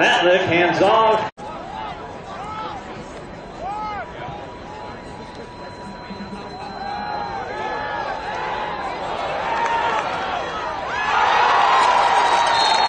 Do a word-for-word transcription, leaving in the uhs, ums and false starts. Matlick hands off.